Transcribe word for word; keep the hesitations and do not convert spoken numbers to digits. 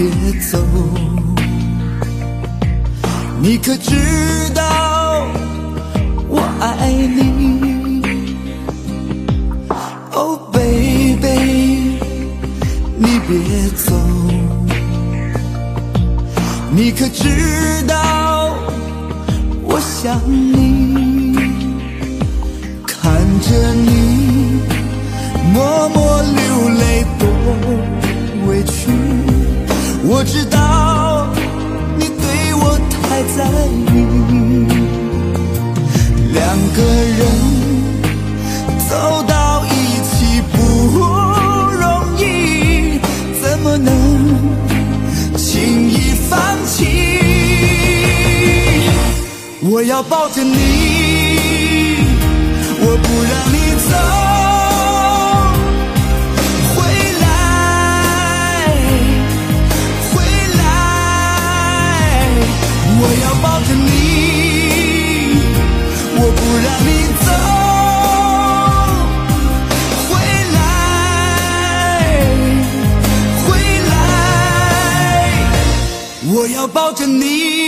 别走。你可知道我爱你 ？Oh baby， 你别走。你可知道我想你？看着你默默流泪，多委屈。 我知道你对我太在意，两个人走到一起不容易，怎么能轻易放弃？我要抱着你，我不让你走。 我要抱着你，我不让你走回来，回来。我要抱着你。